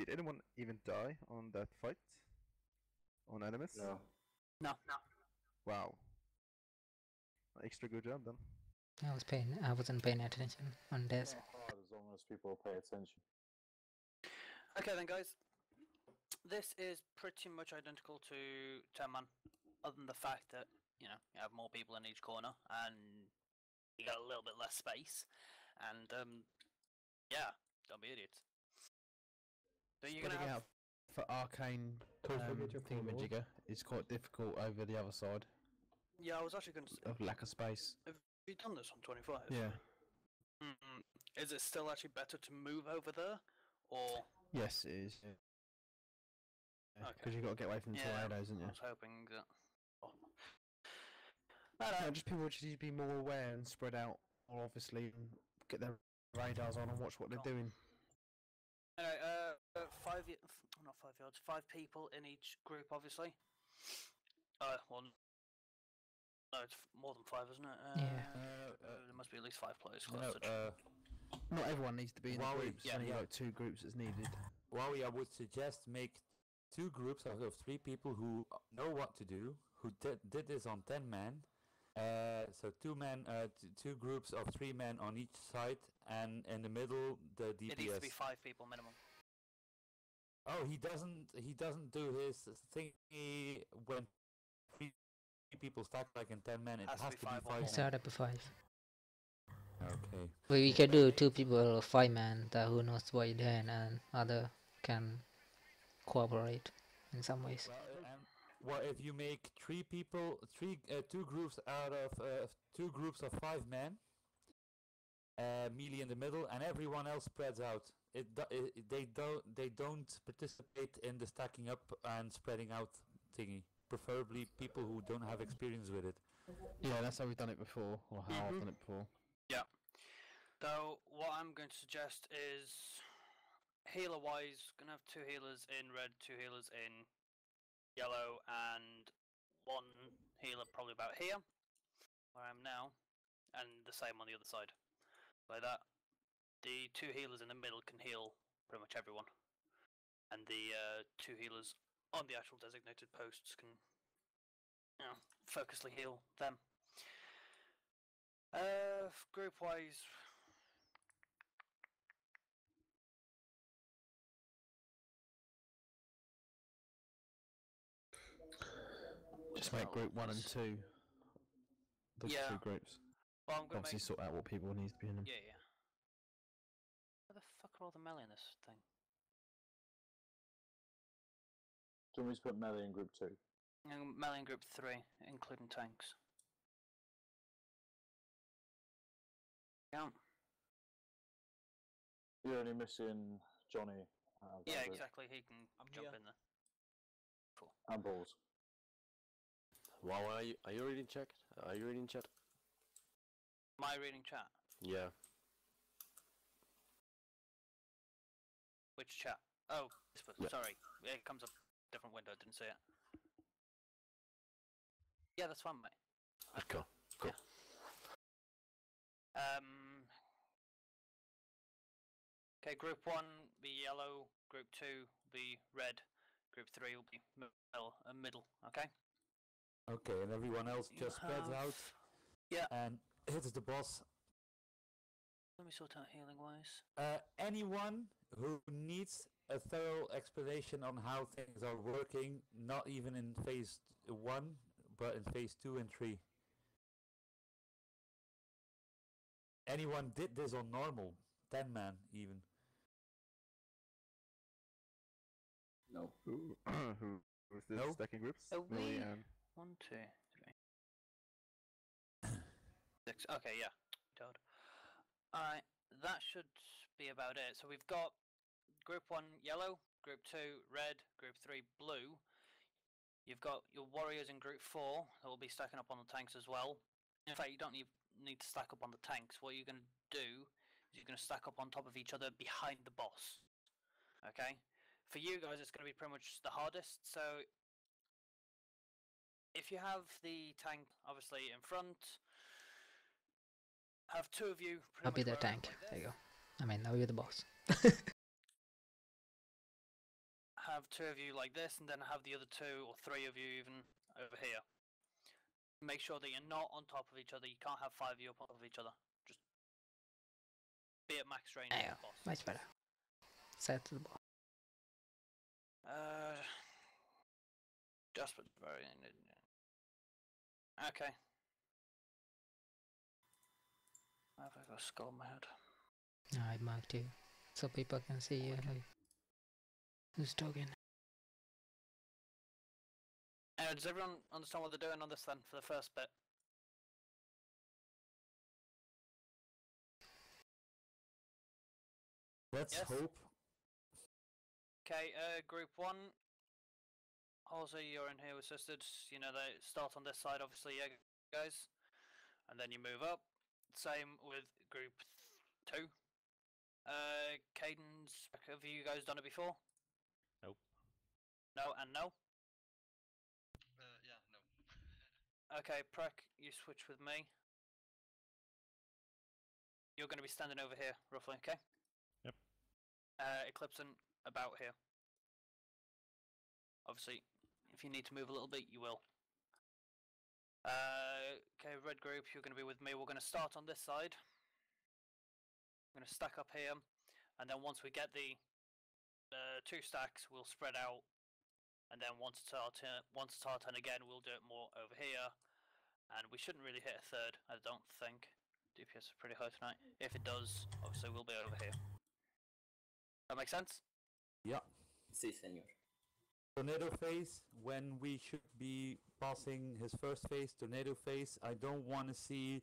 Did anyone even die on that fight? On Animus? No. No. No. Wow. Extra good job then. I wasn't paying attention on this. As long as people pay attention. Okay then, guys. This is pretty much identical to Tenman, other than the fact that, you know, you have more people in each corner and you got a little bit less space. And yeah, don't be idiots. So you're gonna have for arcane thingamajigger. It's quite difficult over the other side. Yeah, I was actually going to. Of lack of space. Have you done this on 25? Yeah. Mm-mm. Is it still actually better to move over there, or? Yes, it is. Yeah. Because you've got to get away from the tornadoes, isn't you? I was hoping that. Oh. No, just people just need to be more aware and spread out, or obviously get their radars on and watch what they're doing. Anyway, 5 people in each group, obviously. Well, no, it's more than 5, isn't it? Yeah. There must be at least 5 players. Not everyone needs to be in the groups. Yeah, only like 2 groups is needed. Wowie, I would suggest make 2 groups out of 3 people who know what to do, who did this on 10 men. So 2 groups of 3 men on each side, and in the middle the DPS. It needs to be 5 people minimum. Oh, he doesn't do his thingy when 3 people stack like in 10 men. It has to be five. It's out of 5. Okay. We can do 2 people, 5 men. That who knows what you're doing, and other can cooperate in some ways. Well, if you make 3 people, 2 groups out of 2 groups of 5 men, melee in the middle, and everyone else spreads out. They don't participate in the stacking up and spreading out thingy. Preferably people who don't have experience with it. Yeah, that's how we've done it before, or how I've done it before. Yeah. So what I'm going to suggest is, healer-wise, gonna have 2 healers in red, 2 healers in yellow, and 1 healer probably about here, where I am now, and the same on the other side. Like that, the 2 healers in the middle can heal pretty much everyone, and the 2 healers on the actual designated posts can, you know, focusedly heal them. Group-wise, just make group 1 and 2. Those 2 groups. Well, I'm gonna obviously sort out what people need to be in them. Yeah. Where the fuck are all the melee in this thing? Do you want me to put melee in group 2? Melee in group 3, including tanks. Yeah. You're only missing Johnny. Yeah, exactly. He can jump in there. Cool. And balls. Wow, are you reading chat? Are you reading chat? Am I reading chat? Yeah. Which chat? Oh, sorry. It comes up different window. I didn't see it. Yeah, that's fine, mate. Okay. Cool. Yeah. Okay, group 1 be yellow. Group 2 be red. Group 3 will be middle. Okay. Okay, and everyone else just spreads out and hits the boss. Let me sort out healing-wise. Anyone who needs a thorough explanation on how things are working, not even in phase 1, but in phase 2 and 3. Anyone did this on normal, 10 man even. No. Who was this? No. Stacking groups? Oh, we... 1, 2, 3, 6. Okay, yeah. Alright, that should be about it. So we've got group 1 yellow, group 2 red, group 3 blue. You've got your warriors in group 4 that will be stacking up on the tanks as well. In fact, you don't need to stack up on the tanks. What you're going to do is you're going to stack up on top of each other behind the boss. Okay? For you guys, it's going to be pretty much the hardest, so... If you have the tank, obviously, in front, have 2 of you... I'll be the tank. There you go. I mean, I'll be the boss. have two of you like this, and then have the other two or three of you even over here. Make sure that you're not on top of each other. You can't have five of you on top of each other. Just be at max range. There you go. Much better. Set to the boss. Just very. Okay. I've got a skull in my head. I marked you, so people can see you. Like, who's talking? Does everyone understand what they're doing on this then, for the first bit? Let's hope. Okay, group one. Halsey, you're in here with sisters. You know, they start on this side, obviously, yeah, guys. And then you move up. Same with group two. Cadence, have you guys done it before? Nope. No and no? Yeah, no. Okay, Prek, you switch with me. You're going to be standing over here, roughly, okay? Yep. Eclipson, about here. Obviously, if you need to move a little bit, you will. Okay, red group, you're going to be with me. We're going to start on this side. I'm going to stack up here, and then once we get the two stacks, we'll spread out, and then once it's our turn again, we'll do it more over here, and we shouldn't really hit a third, I don't think. DPS is pretty high tonight. If it does, obviously we'll be over here. That makes sense? Yeah. Si, senor. Tornado phase, when we should be passing his first phase, tornado phase, I don't want to see...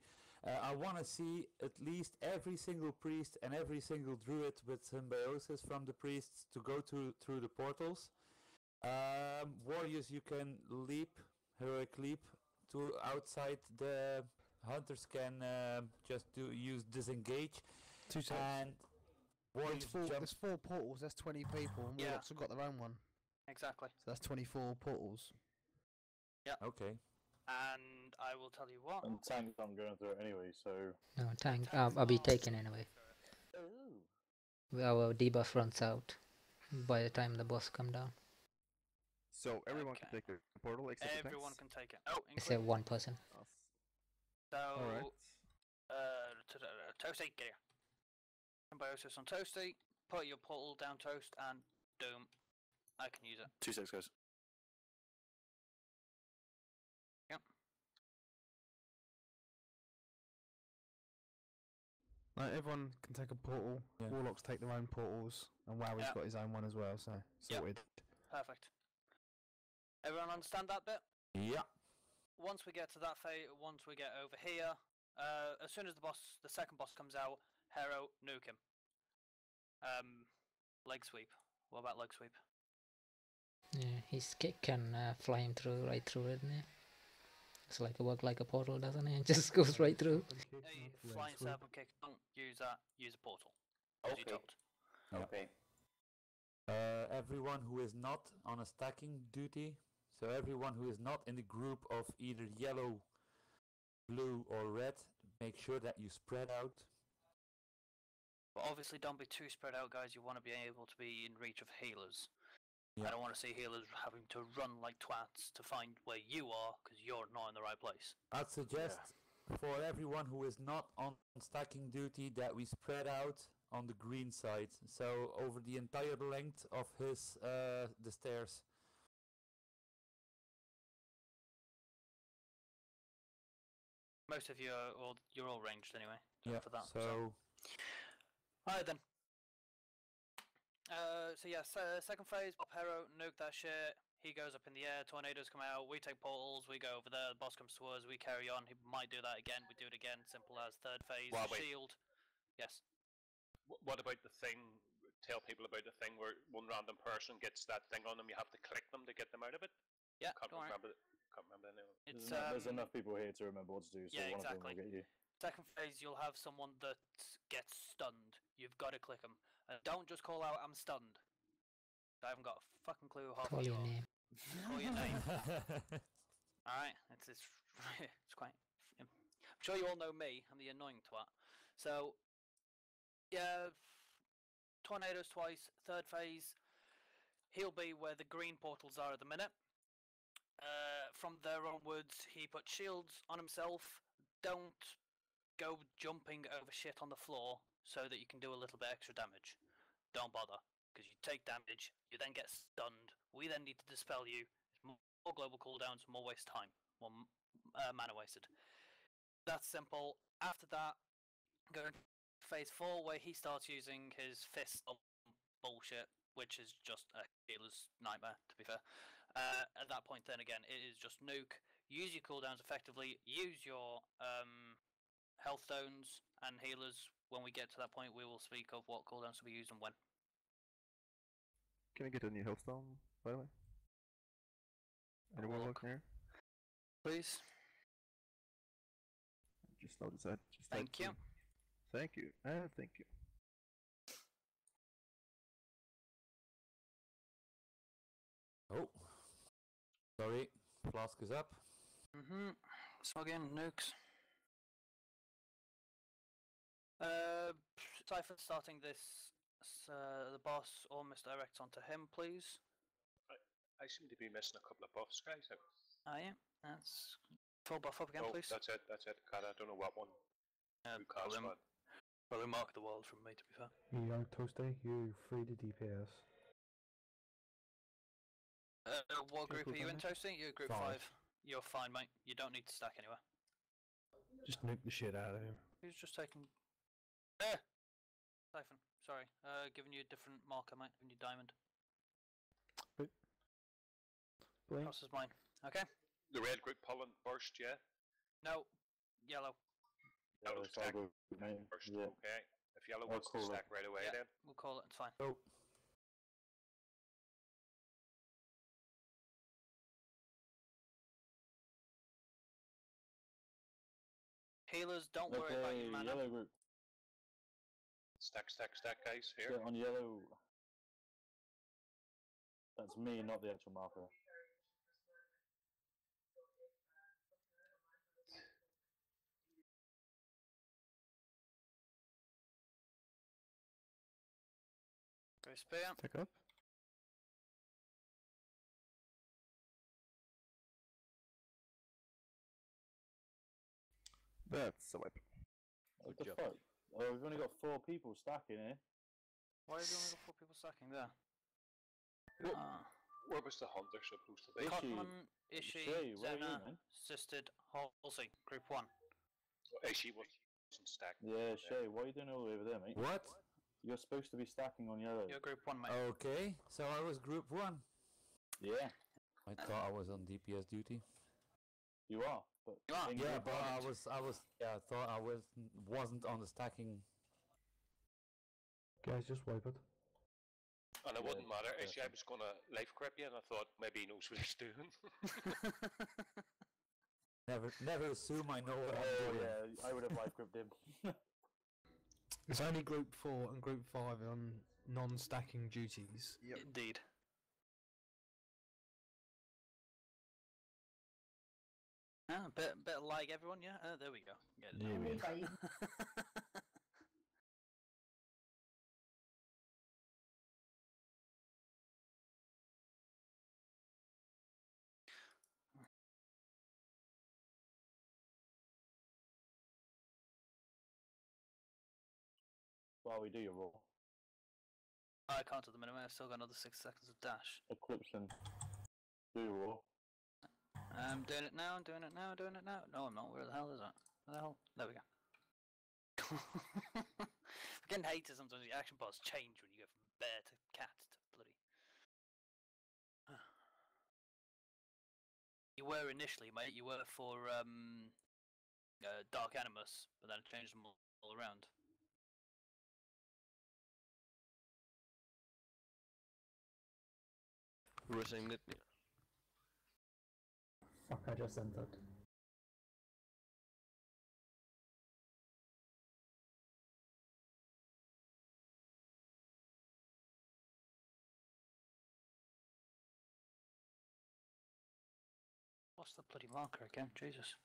I want to see at least every single priest and every single druid with symbiosis from the priests to go through the portals. Warriors, you can leap, heroic leap, to outside. The hunters can just use disengage. Two times. And warriors jump. There's four portals, that's 20 people, and Warlocks have got their own one. Exactly. So that's 24 portals. Yeah. Okay. And I will tell you what. And tank I'm going through anyway, so... No, tank, I'll be taken anyway. Ooh. Our debuff runs out by the time the boss comes down. So everyone can take the portal except everyone can take it. Oh, except one person. So... Toasty, get here. Symbiosis on Toasty, put your portal down Toast, and boom. I can use it. 2 seconds, guys. Yep. Like, everyone can take a portal. Yeah. Warlocks take their own portals, and Wowie's got his own one as well. So sorted. Perfect. Everyone understand that bit? Yeah. Once we get to that phase, once we get over here, as soon as the second boss comes out, Hero, nuke him. Leg sweep. What about leg sweep? Yeah, his kick can fly him right through, isn't it? It's like it works like a portal, doesn't it? It just goes right through. Hey, flying serpent kick, don't use that, use a portal. As you told. Okay. Everyone who is not on a stacking duty, so everyone who is not in the group of either yellow, blue or red, make sure that you spread out. But obviously don't be too spread out, guys, you want to be able to be in reach of healers. I don't want to see healers having to run like twats to find where you are, because you're not in the right place. I'd suggest for everyone who is not on stacking duty that we spread out on the green side, so over the entire length of his the stairs. Most of you are all ranged anyway. Yeah. For that, so. Alright then. So second phase, Bob Hero, nuke that shit, he goes up in the air, tornadoes come out, we take portals, we go over there, the boss comes to us, we carry on, he might do that again, we do it again, simple as. Third phase, shield. Yes. What about the thing, tell people about the thing where one random person gets that thing on them, you have to click them to get them out of it? Yeah, can't remember anyone. There's enough people here to remember what to do, so one of them will get you. Second phase, you'll have someone that gets stunned. You've got to click them. And don't just call out, I'm stunned. I haven't got a fucking clue how to call your name. Call your name. Alright, it's quite... I'm sure you all know me. I'm the annoying twat. So, yeah, tornadoes twice. Third phase, He'll be where the green portals are at the minute. From there onwards, he puts shields on himself. Don't go jumping over shit on the floor so that you can do a little bit extra damage. Don't bother, because you take damage, you then get stunned. We then need to dispel you. More global cooldowns, more waste time, more mana wasted. That's simple. After that, going to phase 4, where he starts using his fist on bullshit, which is just a healer's nightmare, to be fair. At that point, then again, it is just nuke. Use your cooldowns effectively. Use your health stones and healers. When we get to that point, we will speak of what cooldowns to be used and when. Can I get a new health stone, by the way? Anyone look here? Please. Just notice that. Thank you. Thank you. Thank you. Oh. Sorry. Flask is up. Mm-hmm. So again, nukes. Cypher starting this, the boss or misdirects onto him, please. I seem to be missing a couple of buffs, guys. Oh yeah, that's full buff up again, please. That's it. God, I don't know what one. Well, remark the world from me, to be fair. Yeah, Toasty, you free to DPS. What group are you in, Toasty? You're group 5. You're fine, mate. You don't need to stack anywhere. Just nuke the shit out of him. Who's just taking... There! Siphon, sorry. Giving you a different marker, mate. Giving you diamond. Wait. This is mine. Okay. The red group pollen burst, yeah? No. Yellow. Yellow stack. Burst, yeah. Okay. If yellow wants to stack right away, then. We'll call it, it's fine. Oh. Healers, don't worry about your mana. Yellow group. Stack, guys, here. Yeah, on yellow. That's me, not the actual marker. Go spear. Pick up. That's a weapon. What the fuck? Oh, we've only got 4 people stacking here. Why have you only got 4 people stacking there? Where was the hunter supposed to be? Cotman, Ishii, Zena, Sisted, Halsey, Group 1. Well, Ishii wasn't stacking. Yeah, Shay, what are you doing all over there, mate? What? You're supposed to be stacking on yellow. You're Group 1, mate. Okay, so I was Group 1. Yeah. I thought I was on DPS duty. You are. But yeah, but I thought I wasn't on the stacking. Guys, just wipe it. And it wouldn't matter. Actually, I was gonna life grip you, and I thought maybe he knows what he's doing. never assume I know what I'm doing. Yeah, I would have life gripped him. It's only Group 4 and Group 5 on non-stacking duties. Yep. Indeed. Ah, bit of lag, everyone, yeah? There we go. Get it While we do your roll. I can't at the minute, I've still got another 6 seconds of dash. Eclipsing. Do your roll. I'm doing it now, No, I'm not. Where the hell is that? Where the hell? There we go. I getting hated sometimes. The action bars change when you go from bear to cat to bloody. You were initially, mate. You were for Dark Animus, but then it changed them all around. We were saying that. Fuck, I just entered. What's the bloody marker again? Jesus.